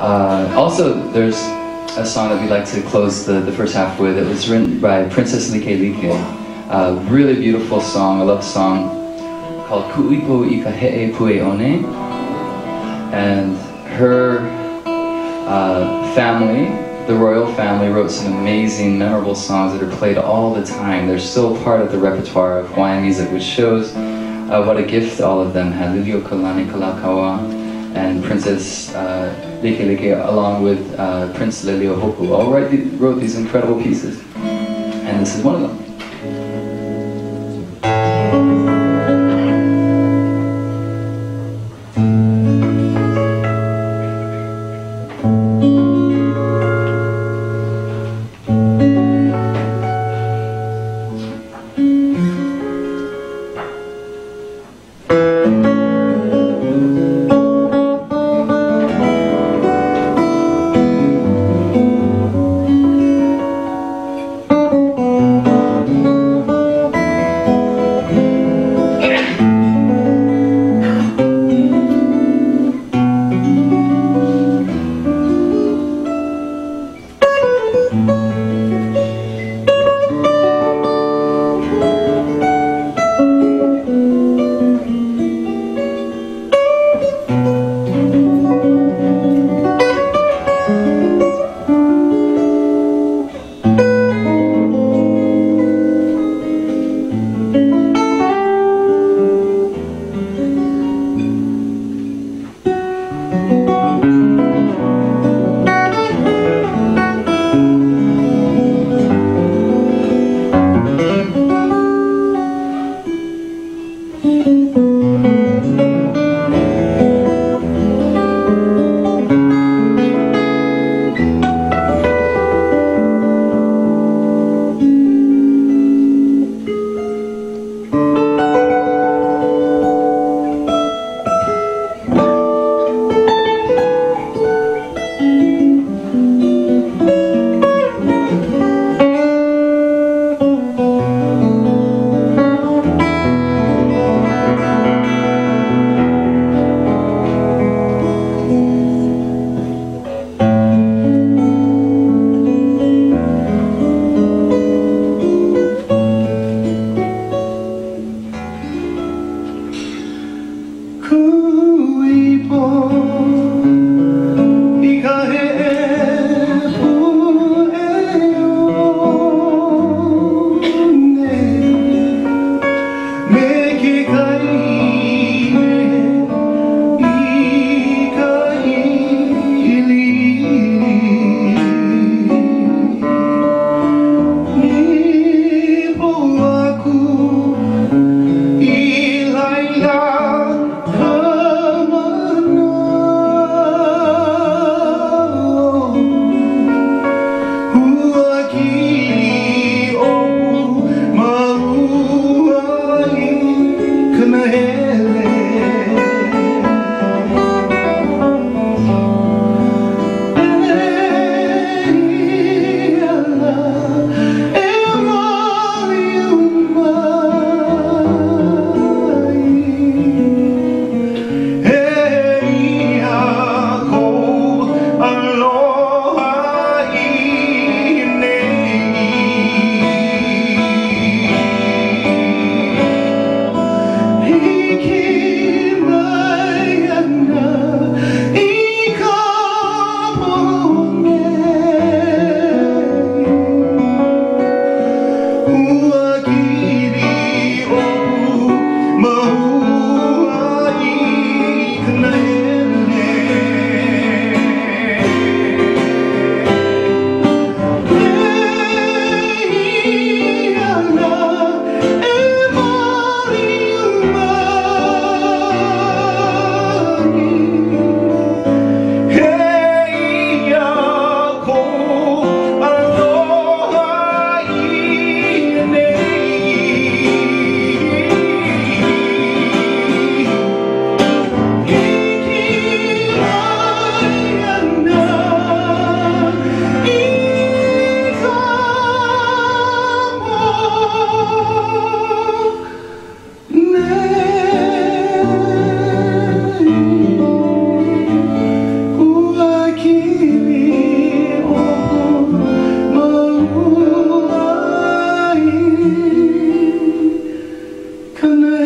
Also, there's a song that we like to close the first half with. It was written by Princess Likelike. A really beautiful song, a love song, called Ku'uipo I Ka He'e Pu'e One. And her family, the royal family, wrote some amazing, memorable songs that are played all the time. They're still part of the repertoire of Hawaiian music, which shows what a gift all of them had. Liliu Kalani Kalakaua and Princess Likelike, along with Prince Liliohoku, all wrote these incredible pieces, and this is one of them. Come on.